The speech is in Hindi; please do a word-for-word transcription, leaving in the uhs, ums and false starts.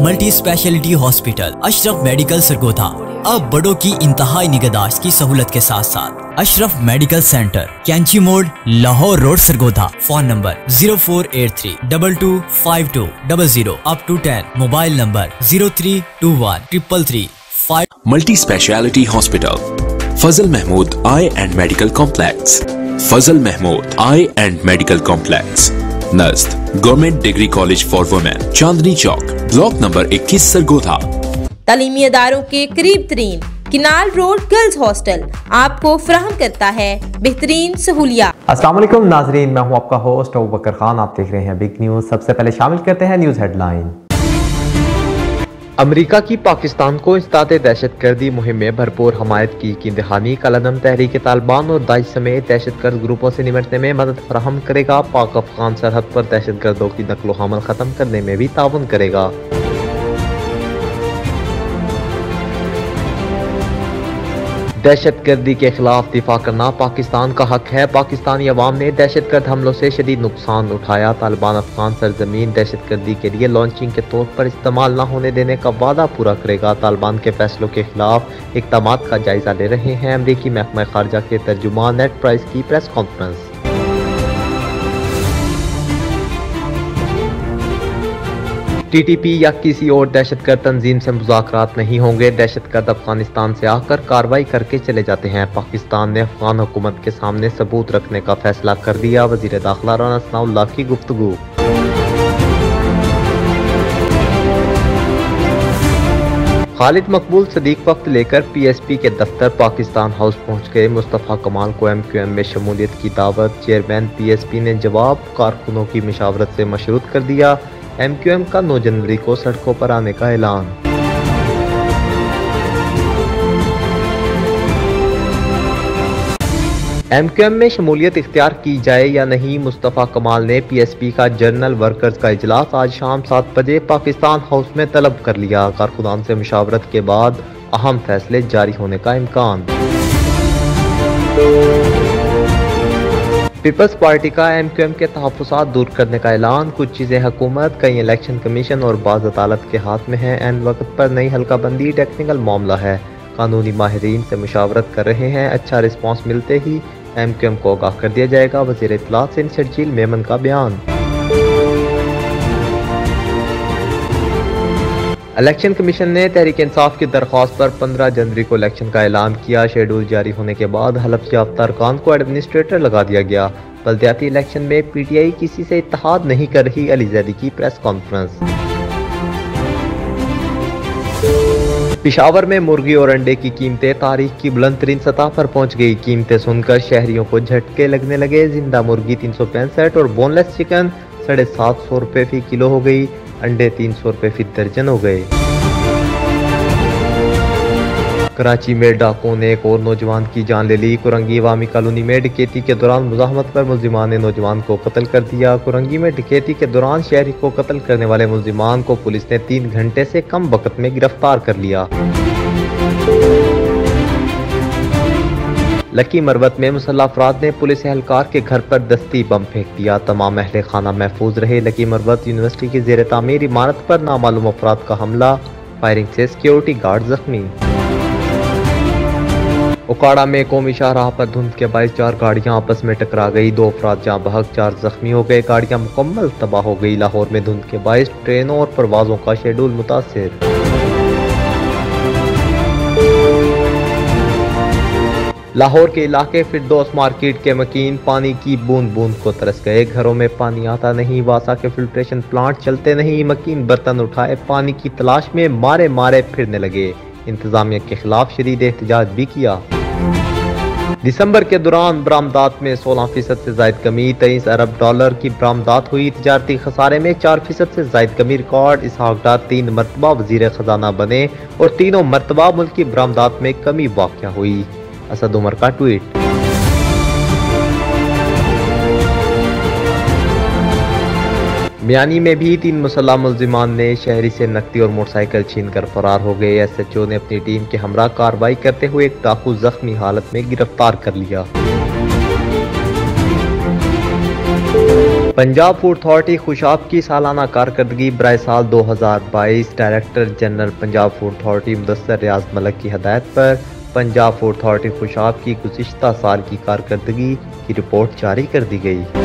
Multi speciality hospital Ashraf medical Sargodha अब बड़ों की इंतहाई निगहदाश्त की सहूलत के साथ साथ Ashraf medical centre Kainchi Mor Lahore road Sargodha, phone number zero four eight three double two five two double zero up to ten, mobile number zero three two one triple three five. Multi speciality hospital Fazal Mahmood eye and medical complex, Fazal Mahmood eye and medical complex, नज़द government degree college for women, Chandni Chowk, block number इक्कीस सरगोधा। तालीमी अदारों के करीब तरीन किनाल रोड गर्ल्स हॉस्टल आपको फ्राहम करता है बेहतरीन सहूलियात। अस्सलाम वालेकुम नाजरीन, मैं हूँ आपका होस्ट ओबकर खान, आप देख रहे हैं बिग न्यूज। सबसे पहले शामिल करते हैं न्यूज हेडलाइन। अमेरिका की पाकिस्तान को इस्तात दहशत गर्दी मुहिम में भरपूर हमायत की कि इंतहानी कलदम तहरीक तालिबान और दाइश समेत दहशत गर्द ग्रुपों से निपटने में मदद फराहम करेगा। पाक अफगान सरहद पर दहशत गर्दों की नकलो हमल खत्म करने में भी ताउन करेगा। दहशत गर्दी के खिलाफ दिफा करना पाकिस्तान का हक है। पाकिस्तानी अवाम ने दहशत गर्द हमलों से शदीद नुकसान उठाया। तालिबान अफगान सरजमीन दहशत गर्दी के लिए लॉन्चिंग के तौर पर इस्तेमाल न होने देने का वादा पूरा करेगा। तालिबान के फैसलों के खिलाफ इक़दाम का जायजा ले रहे हैं अमरीकी महकमा खारजा के तर्जुमान नेट प्राइस की प्रेस कॉन्फ्रेंस। टीटीपी या किसी और दहशतगर्द तंजीम से मुज़ाकरात नहीं होंगे। दहशतगर्द अफगानिस्तान से आकर कार्रवाई करके चले जाते हैं। पाकिस्तान ने अफगान हुकूमत के सामने सबूत रखने का फैसला कर दिया। वज़ीर दाखिला राना सनाउल्लाह की गुफ्तगू। खालिद मकबूल सदीक वक्त लेकर पीएसपी के दफ्तर पाकिस्तान हाउस पहुंच गए। मुस्तफ़ा कमाल को एमक्यूएम में शमूलियत की दावत। चेयरमैन पीएसपी ने जवाब कारकुनों की मशावरत से मशरूत कर दिया। एमक्यूएम का नौ जनवरी को सड़कों पर आने का ऐलान। एमक्यूएम में शमूलियत इख्तियार की जाए या नहीं, मुस्तफ़ा कमाल ने पीएसपी का जनरल वर्कर्स का इजलास आज शाम सात बजे पाकिस्तान हाउस में तलब कर लिया। कारकुनान से मशावरत के बाद अहम फैसले जारी होने का इम्कान। पीपल्स पार्टी का एमक्यूएम के तहफ़्फ़ुज़ात दूर करने का ऐलान। कुछ चीज़ें हुकूमत, कई इलेक्शन कमीशन और बाज़ अदालत के हाथ में हैं। एन वक्त पर नई हल्काबंदी टेक्निकल मामला है। कानूनी माहिरीन से मशावरत कर रहे हैं। अच्छा रिस्पांस मिलते ही एमक्यूएम को आगाह कर दिया जाएगा। वज़ीर इत्तलाआत सैयद शर्जील मेमन का बयान। इलेक्शन कमीशन ने तहरीक इंसाफ की दरख्वास्त पर पंद्रह जनवरी को इलेक्शन का ऐलान किया। शेड्यूल जारी होने के बाद हलफ से याफ्ता अरकान को एडमिनिस्ट्रेटर लगा दिया गया। बलदियाती इलेक्शन में पीटीआई किसी से इत्तेहाद नहीं कर रही, अली जैदी की प्रेस कॉन्फ्रेंस। पिशावर में मुर्गी और अंडे की कीमतें तारीख की बुलंद तरीन सतह पर पहुंच गई। कीमतें सुनकर शहरियों को झटके लगने लगे। जिंदा मुर्गी तीन सौ पैंसठ और बोनलेस चिकन साढ़े सात सौ रुपये फी किलो हो गई। अंडे तीन सौ रुपये फी दर्जन हो गए। कराची में डाकुओं ने एक और नौजवान की जान ले ली। कुरंगी वामी कॉलोनी में डकैती के दौरान मुजाहमत पर मुलजिमान ने नौजवान को कत्ल कर दिया। कुरंगी में डकैती के दौरान शहरी को कत्ल करने वाले मुलजिमान को पुलिस ने तीन घंटे से कम वक्त में गिरफ्तार कर लिया। लकी मरवत में मुसल्ह अफराद ने पुलिस एहलकार के घर पर दस्ती बम फेंक दिया। तमाम अहले खाना महफूज रहे। लकी मरवत यूनिवर्सिटी की जेर तामीर इमारत पर नामालूम अफराद का हमला, फायरिंग से सिक्योरिटी गार्ड जख्मी। उकाड़ा में कौमी शाहराह पर धुंध के बाईस चार गाड़ियां आपस में टकरा गई। दो अफराद जहाँ बहक, चार जख्मी हो गए। गाड़ियां मुकम्मल तबाह हो गई। लाहौर में धुंध के बाईस ट्रेनों और परवाजों का शेड्यूल मुतासर। लाहौर के इलाके फिरदौस मार्केट के मकीन पानी की बूंद बूंद को तरस गए। घरों में पानी आता नहीं, वासा के फिल्ट्रेशन प्लांट चलते नहीं। मकीन बर्तन उठाए पानी की तलाश में मारे मारे फिरने लगे। इंतजामिया के खिलाफ शदीद एहतजाज भी किया। दिसंबर के दौरान बरामदात में सोलह फीसद से जायद कमी। तेईस अरब डॉलर की बरामदात हुई। तजारती खसारे में चार फीसद से जायद कमी रिकॉर्ड। इसहाक डार तीन मरतबा वजीर खजाना बने और तीनों मरतबा मुल्क की बरामदात में कमी वाक़या हुई। असद उमर का ट्वीट। मियानी में भी तीन मुसल्ह मुलजिमान ने शहरी से नकदी और मोटरसाइकिल छीनकर फरार हो गए। एसएचओ ने अपनी टीम के हमरा कार्रवाई करते हुए एक डाकू जख्मी हालत में गिरफ्तार कर लिया। पंजाब फूड अथॉरिटी खुशाब की सालाना कारकर्दगी बराए साल दो हज़ार बाईस। Director general Punjab food authority Mudassar Riaz Malik की हदायत पर पंजाब फूड अथॉरिटी खुशाब की गुज़िश्ता साल की कारकर्दगी की रिपोर्ट जारी कर दी गई।